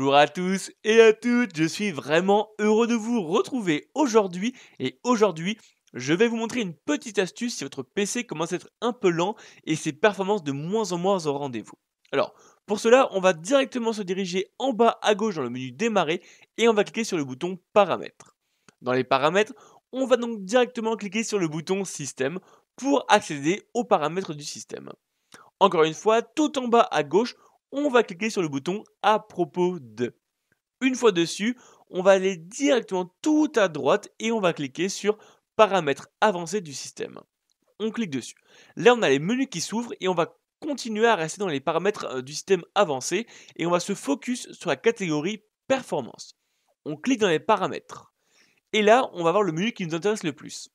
Bonjour à tous et à toutes, je suis vraiment heureux de vous retrouver aujourd'hui et je vais vous montrer une petite astuce si votre PC commence à être un peu lent et ses performances de moins en moins au rendez-vous. Alors, pour cela, on va directement se diriger en bas à gauche dans le menu démarrer et on va cliquer sur le bouton paramètres. Dans les paramètres, on va donc directement cliquer sur le bouton système pour accéder aux paramètres du système. Encore une fois, tout en bas à gauche, on va cliquer sur le bouton à propos de. Une fois dessus, on va aller directement tout à droite et on va cliquer sur paramètres avancés du système. On clique dessus. Là, on a les menus qui s'ouvrent et on va continuer à rester dans les paramètres du système avancé et on va se focus sur la catégorie performance. On clique dans les paramètres. Et là, on va voir le menu qui nous intéresse le plus.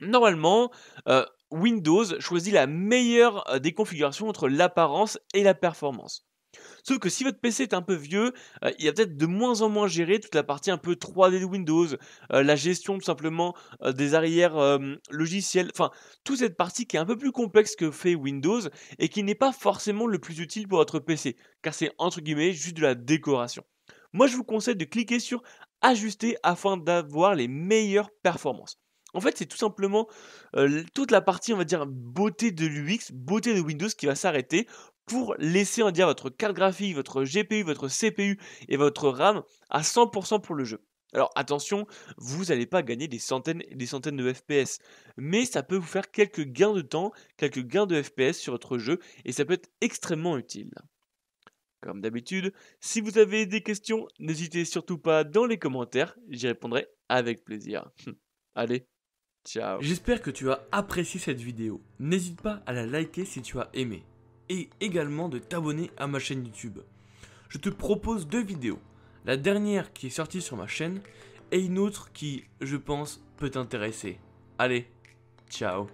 Normalement, Windows choisit la meilleure des configurations entre l'apparence et la performance. Sauf que si votre PC est un peu vieux, il va peut-être de moins en moins gérer toute la partie un peu 3D de Windows, la gestion tout simplement des arrières logiciels, enfin toute cette partie qui est un peu plus complexe que fait Windows et qui n'est pas forcément le plus utile pour votre PC, car c'est entre guillemets juste de la décoration. Moi je vous conseille de cliquer sur ajuster afin d'avoir les meilleures performances. En fait, c'est tout simplement toute la partie, on va dire, beauté de l'UX, beauté de Windows qui va s'arrêter pour laisser, on va dire, votre carte graphique, votre GPU, votre CPU et votre RAM à 100% pour le jeu. Alors attention, vous n'allez pas gagner des centaines et des centaines de FPS, mais ça peut vous faire quelques gains de temps, quelques gains de FPS sur votre jeu et ça peut être extrêmement utile. Comme d'habitude, si vous avez des questions, n'hésitez surtout pas dans les commentaires, j'y répondrai avec plaisir. Allez. Ciao. J'espère que tu as apprécié cette vidéo, n'hésite pas à la liker si tu as aimé, et également de t'abonner à ma chaîne YouTube. Je te propose deux vidéos, la dernière qui est sortie sur ma chaîne, et une autre qui, je pense, peut t'intéresser. Allez, ciao.